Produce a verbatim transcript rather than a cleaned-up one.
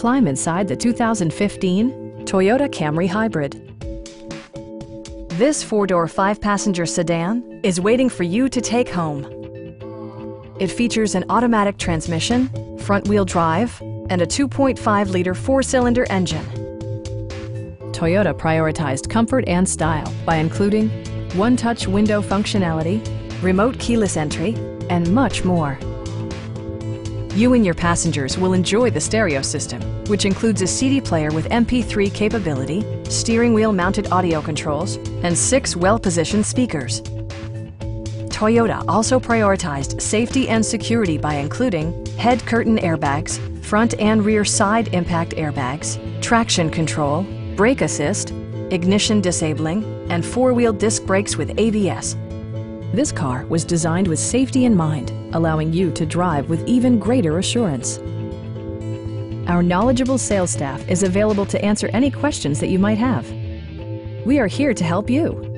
Climb inside the two thousand fifteen Toyota Camry Hybrid. This four-door, five-passenger sedan is waiting for you to take home. It features an automatic transmission, front-wheel drive, and a two point five liter four-cylinder engine. Toyota prioritized comfort and style by including one-touch window functionality, remote keyless entry, and much more. You and your passengers will enjoy the stereo system, which includes a C D player with M P three capability, steering wheel mounted audio controls, and six well-positioned speakers. Toyota also prioritized safety and security by including head curtain airbags, front and rear side impact airbags, traction control, brake assist, ignition disabling, and four-wheel disc brakes with A B S. This car was designed with safety in mind, allowing you to drive with even greater assurance. Our knowledgeable sales staff is available to answer any questions that you might have. We are here to help you.